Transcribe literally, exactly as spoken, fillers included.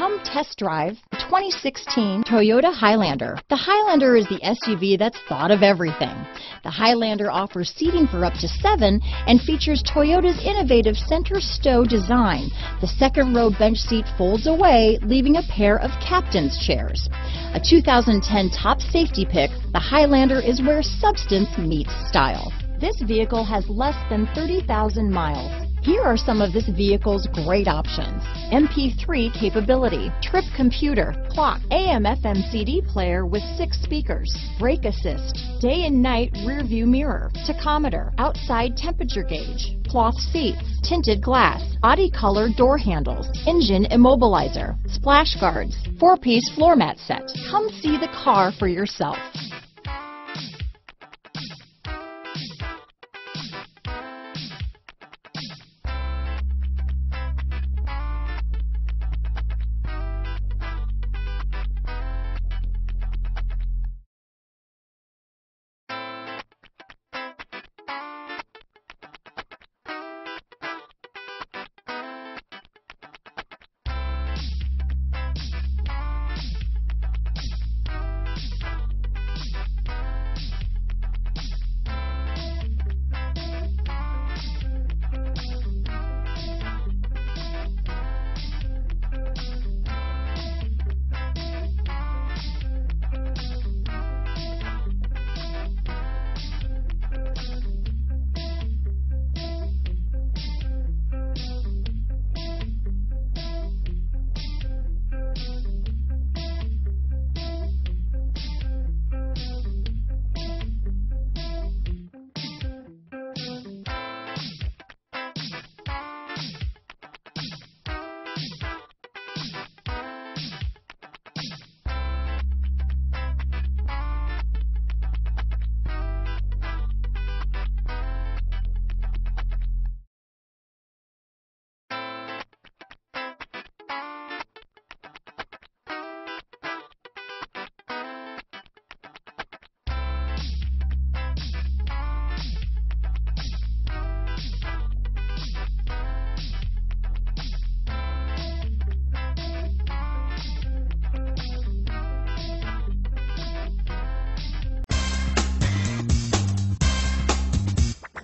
Come test drive the twenty sixteen Toyota Highlander. The Highlander is the S U V that's thought of everything. The Highlander offers seating for up to seven and features Toyota's innovative center stow design. The second row bench seat folds away, leaving a pair of captain's chairs. A two thousand ten top safety pick, the Highlander is where substance meets style. This vehicle has less than thirty thousand miles. Here are some of this vehicle's great options. M P three capability, trip computer, clock, A M F M C D player with six speakers, brake assist, day and night rear view mirror, tachometer, outside temperature gauge, cloth seats, tinted glass, body color door handles, engine immobilizer, splash guards, four-piece floor mat set. Come see the car for yourself.